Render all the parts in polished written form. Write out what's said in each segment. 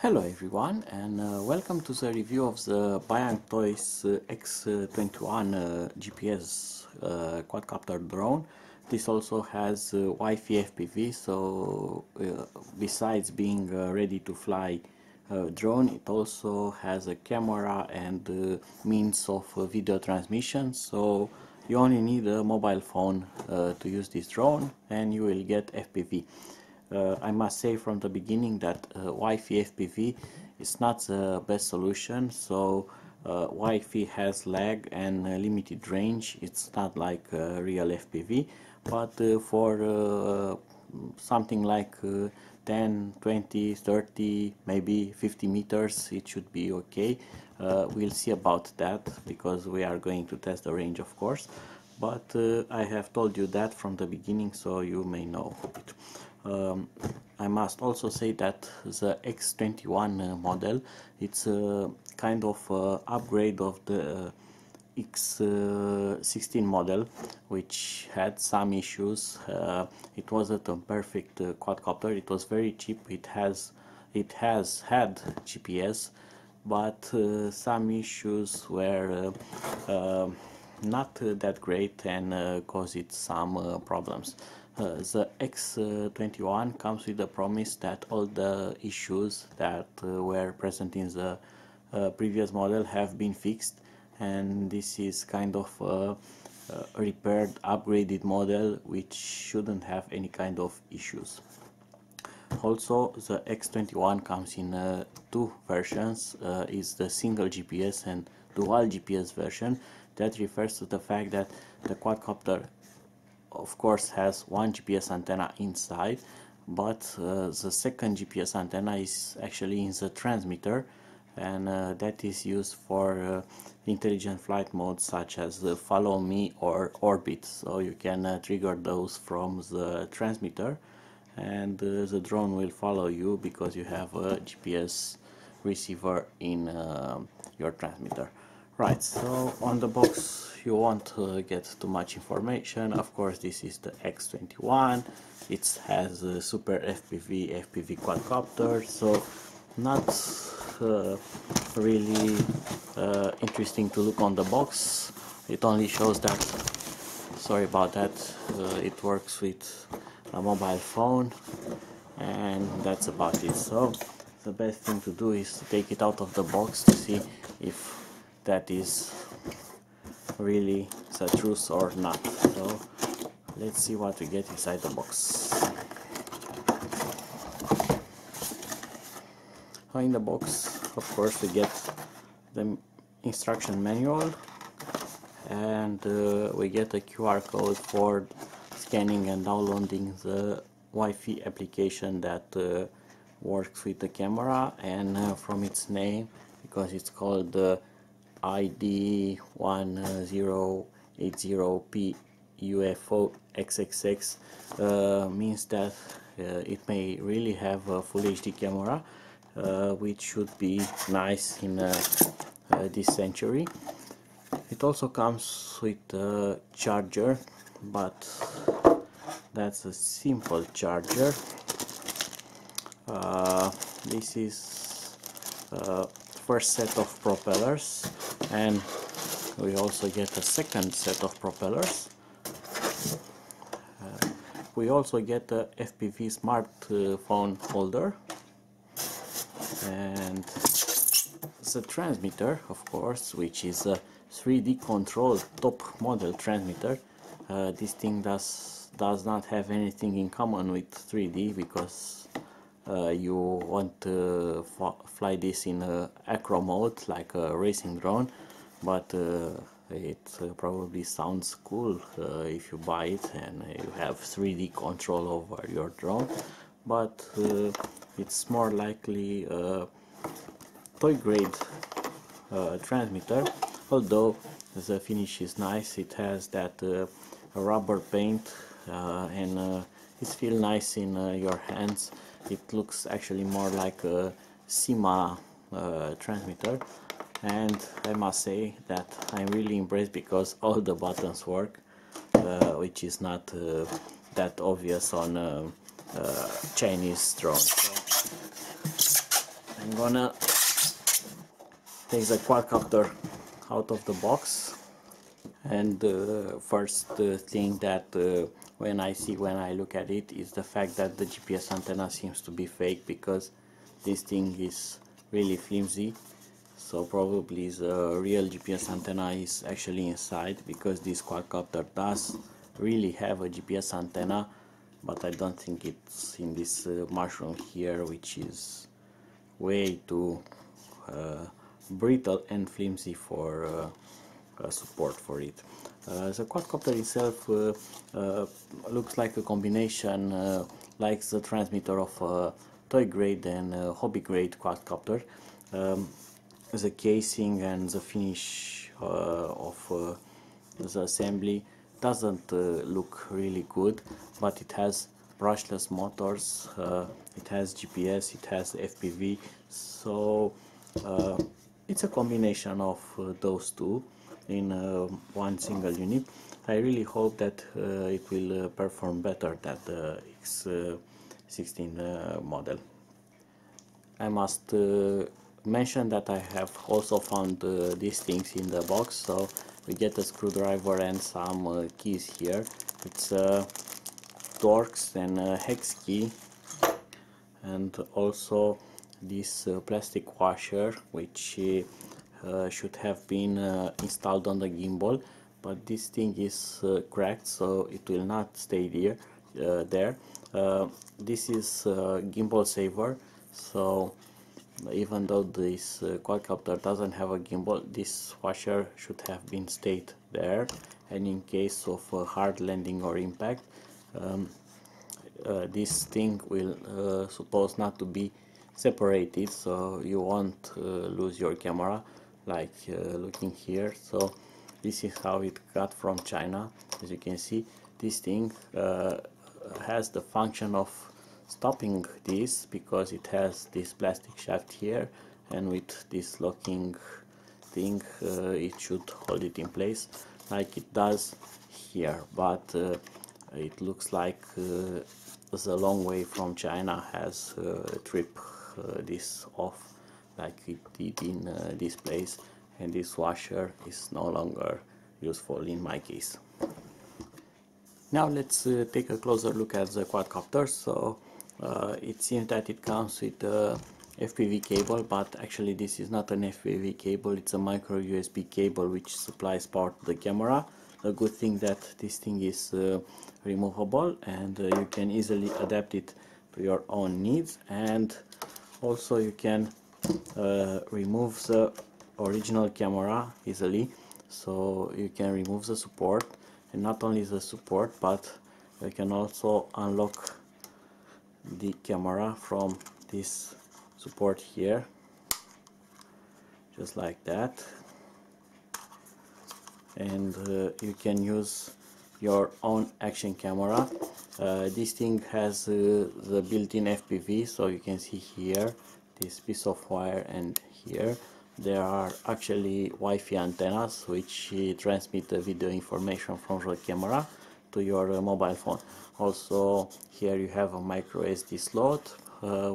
Hello everyone, and welcome to the review of the Bayangtoys X21 GPS quadcopter drone. This also has Wi-Fi FPV, so besides being ready to fly drone, it also has a camera and means of video transmission, so you only need a mobile phone to use this drone and you will get FPV. I must say from the beginning that Wi-Fi FPV is not the best solution, so Wi-Fi has lag and limited range. It's not like real FPV, but for something like 10, 20, 30, maybe 50 meters it should be okay. We'll see about that because we are going to test the range, of course, but I have told you that from the beginning, so you may know it. I must also say that the X21 model, it's a kind of upgrade of the X16 model, which had some issues. It wasn't a perfect quadcopter. It was very cheap. It has had GPS, but some issues were not that great and caused it some problems. The X21 comes with the promise that all the issues that were present in the previous model have been fixed, and this is kind of a repaired, upgraded model which shouldn't have any kind of issues. Also, the X21 comes in two versions, is the single GPS and dual GPS version. That refers to the fact that the quadcopter of course has one GPS antenna inside, but the second GPS antenna is actually in the transmitter, and that is used for intelligent flight modes such as the follow me or orbit, so you can trigger those from the transmitter and the drone will follow you because you have a GPS receiver in your transmitter. Right, so on the box you won't get too much information. Of course, this is the X21. It has a super FPV quadcopter, so not really interesting to look on the box. It only shows that, sorry about that, it works with a mobile phone, and that's about it. So the best thing to do is to take it out of the box to see if that is really the truth or not. So let's see what we get inside the box. In the box, of course, we get the instruction manual, and we get a QR code for scanning and downloading the Wi-Fi application that works with the camera, and from its name, because it's called ID 1080P UFO XXX, means that it may really have a full HD camera, which should be nice in this century. It also comes with a charger, but that's a simple charger. This is first set of propellers, and we also get a second set of propellers. We also get a FPV smartphone holder, and the transmitter, of course, which is a 3D controlled top model transmitter. This thing does not have anything in common with 3D, because you want to fly this in acro mode like a racing drone, but it probably sounds cool if you buy it and you have 3D control over your drone, but it's more likely a toy grade transmitter, although the finish is nice. It has that rubber paint, and it feels nice in your hands. It looks actually more like a SIMA transmitter, and I must say that I'm really impressed because all the buttons work, which is not that obvious on Chinese drones. So, I I'm gonna take the quadcopter out of the box, and first thing that when I look at it is the fact that the GPS antenna seems to be fake, because this thing is really flimsy. So probably the real GPS antenna is actually inside, because this quadcopter does really have a GPS antenna, but I don't think it's in this mushroom here, which is way too brittle and flimsy for support for it. The quadcopter itself looks like a combination like the transmitter of a toy grade and a hobby grade quadcopter. The casing and the finish of the assembly doesn't look really good, but it has brushless motors, it has GPS, it has FPV, so it's a combination of those two in one single unit. I really hope that it will perform better than the X16 model. I must mention that I have also found these things in the box, so we get a screwdriver and some keys here. It's Torx and hex key, and also this plastic washer, which should have been installed on the gimbal, but this thing is cracked, so it will not stay there. This is gimbal saver, so even though this quadcopter doesn't have a gimbal, this washer should have been stayed there, and in case of a hard landing or impact, this thing will suppose not to be separated, so you won't lose your camera, like looking here. So this is how it got from China. As you can see, this thing has the function of stopping this, because it has this plastic shaft here, and with this locking thing it should hold it in place like it does here, but it looks like the long way from China has tripped this off, like it did in this place, and this washer is no longer useful in my case. Now let's take a closer look at the quadcopter. So it seems that it comes with a FPV cable, but actually this is not an FPV cable, it's a micro USB cable which supplies power to the camera. A good thing that this thing is removable, and you can easily adapt it to your own needs, and also you can remove the original camera easily, so you can remove the support, and not only the support, but you can also unlock the camera from this support here, just like that, and you can use your own action camera. This thing has the built-in FPV, so you can see here this piece of wire, and here there are actually Wi-Fi antennas which transmit the video information from the camera to your mobile phone. Also here you have a micro SD slot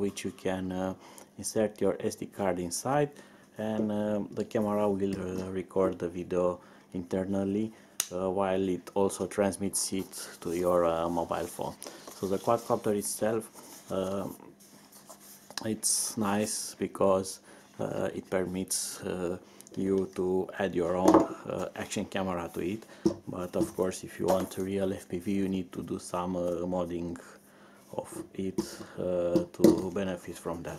which you can insert your SD card inside, and the camera will record the video internally while it also transmits it to your mobile phone. So the quadcopter itself, it's nice because it permits you to add your own action camera to it, but of course if you want real FPV you need to do some modding of it to benefit from that.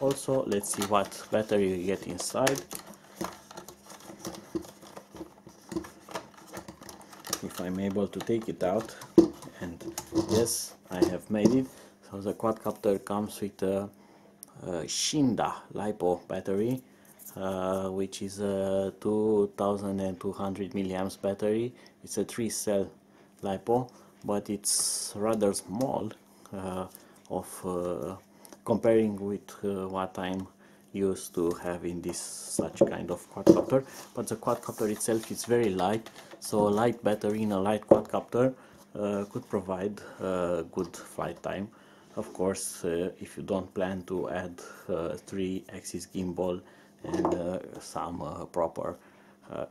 Also let's see what battery you get inside. If I'm able to take it out, and yes, I have made it. So the quadcopter comes with a Shinda LiPo battery, which is a 2200 milliamps battery. It's a 3-cell LiPo, but it's rather small comparing with what I'm used to have in this such kind of quadcopter. But the quadcopter itself is very light, so a light battery in a light quadcopter could provide good flight time. Of course, if you don't plan to add 3-axis gimbal and some proper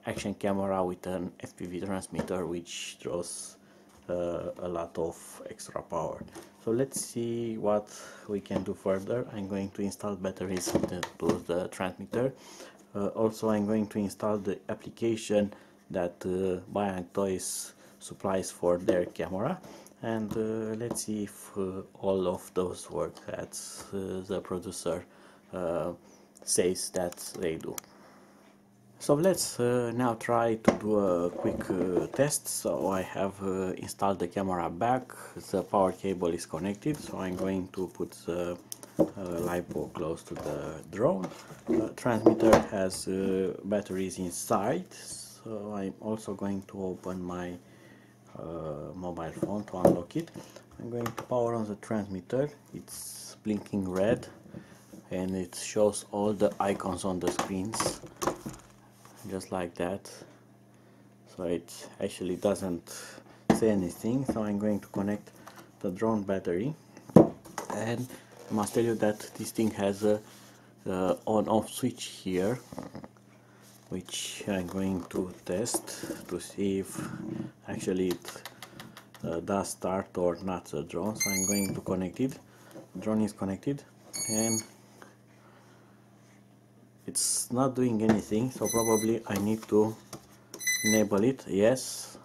action camera with an FPV transmitter, which draws a lot of extra power. So let's see what we can do further. I'm going to install batteries to the transmitter. Also, I'm going to install the application that Bayangtoys supplies for their camera, and let's see if all of those work that the producer says that they do. So let's now try to do a quick test. So I have installed the camera back, the power cable is connected, so I'm going to put the LiPo close to the drone. Transmitter has batteries inside, so I'm also going to open my mobile phone to unlock it. I'm going to power on the transmitter. It's blinking red and it shows all the icons on the screens, just like that, so it actually doesn't say anything. So I'm going to connect the drone battery, and I must tell you that this thing has a on-off switch here, which I'm going to test to see if actually it does start or not the drone. So I'm going to connect it. The drone is connected and it's not doing anything, so probably I need to enable it. Yes,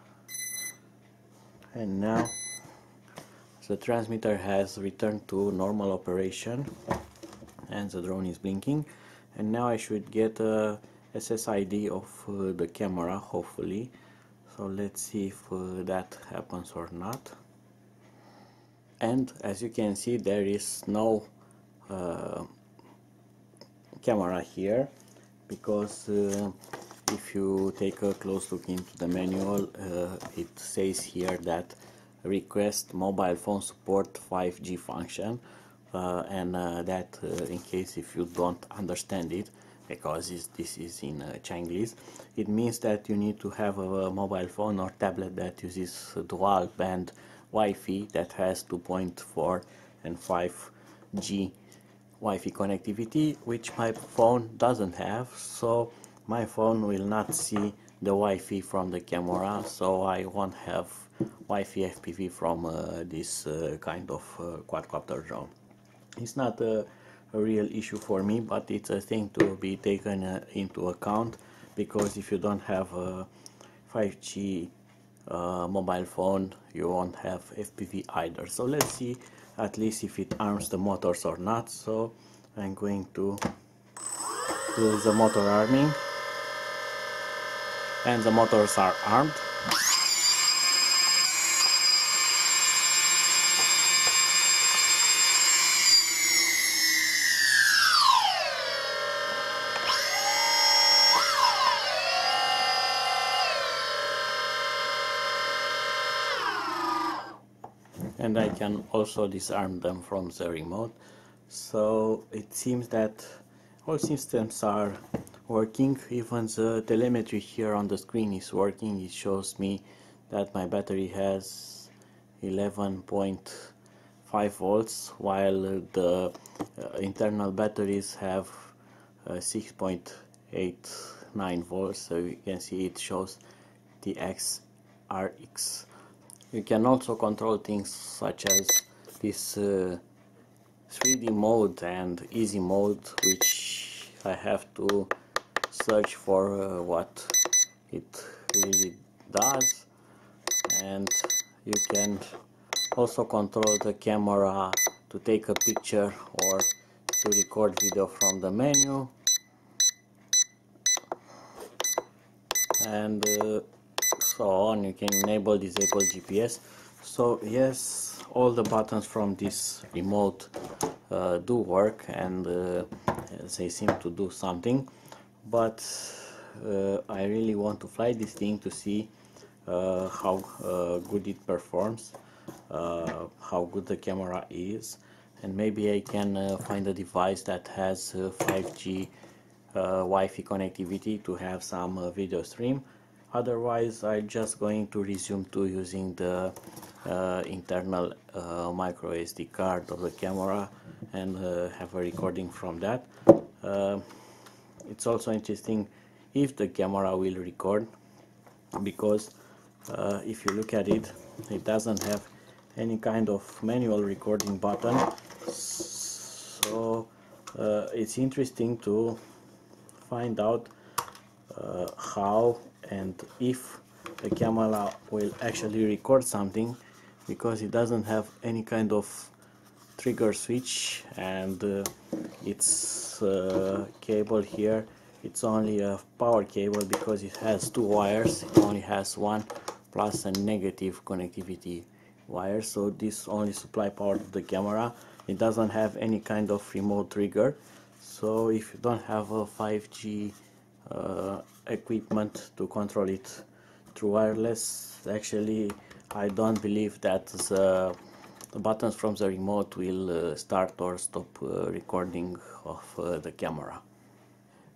and now the transmitter has returned to normal operation and the drone is blinking, and now I should get a SSID of the camera, hopefully. So let's see if that happens or not. And as you can see, there is no camera here, because if you take a close look into the manual, it says here that request mobile phone support 5G function, and that in case if you don't understand it, because this is in Chinese, it means that you need to have a mobile phone or tablet that uses dual band Wi-Fi that has 2.4 and 5G Wi-Fi connectivity, which my phone doesn't have, so my phone will not see the Wi-Fi from the camera, so I won't have Wi-Fi FPV from this kind of quadcopter drone. It's not a real issue for me, but it's a thing to be taken into account, because if you don't have a 5G mobile phone, you won't have FPV either. So let's see at least if it arms the motors or not. So I'm going to do the motor arming, and the motors are armed. And I can also disarm them from the remote. So it seems that all systems are working. Even the telemetry here on the screen is working. It shows me that my battery has 11.5 volts, while the internal batteries have 6.89 volts. So you can see it shows the XRX. You can also control things such as this 3D mode and easy mode, which I have to search for what it really does. And you can also control the camera to take a picture or to record video from the menu. And so on, you can enable, disable GPS. So yes, all the buttons from this remote do work, and they seem to do something, but I really want to fly this thing to see how good it performs, how good the camera is, and maybe I can find a device that has 5G Wi-Fi connectivity to have some video stream. Otherwise, I'm just going to resume to using the internal micro SD card of the camera and have a recording from that. It's also interesting if the camera will record, because if you look at it, it doesn't have any kind of manual recording button, so it's interesting to find out how and if the camera will actually record something, because it doesn't have any kind of trigger switch, and its cable here, it's only a power cable because it has two wires. It only has one plus and negative connectivity wire, so this only supply power to the camera. It doesn't have any kind of remote trigger, so if you don't have a 5G equipment to control it through wireless, actually I don't believe that the buttons from the remote will start or stop recording of the camera.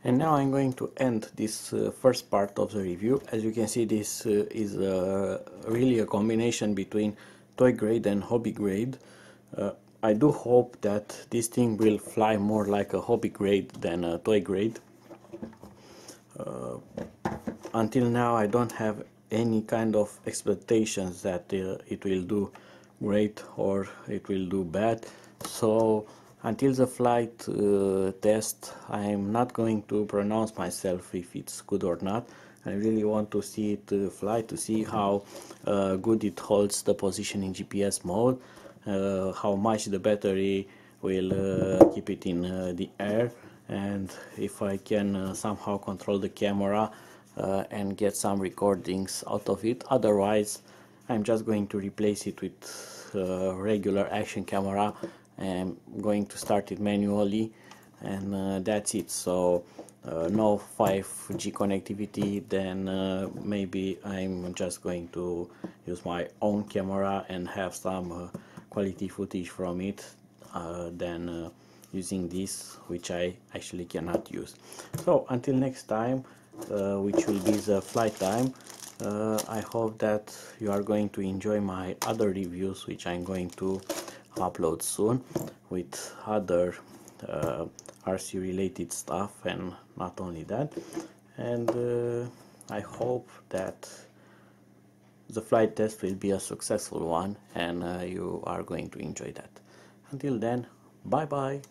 And now I'm going to end this first part of the review. As you can see, this is really a combination between toy grade and hobby grade. I do hope that this thing will fly more like a hobby grade than a toy grade. Until now I don't have any kind of expectations that it will do great or it will do bad, so until the flight test, I am not going to pronounce myself if it's good or not. I really want to see it fly, to see how good it holds the position in GPS mode, how much the battery will keep it in the air, and if I can somehow control the camera and get some recordings out of it. Otherwise, I'm just going to replace it with regular action camera. I'm going to start it manually, and that's it. So no 5G connectivity, then maybe I'm just going to use my own camera and have some quality footage from it than using this, which I actually cannot use. So until next time, which will be the flight time, I hope that you are going to enjoy my other reviews, which I'm going to upload soon, with other RC related stuff, and not only that. And I hope that the flight test will be a successful one, and you are going to enjoy that. Until then, bye bye.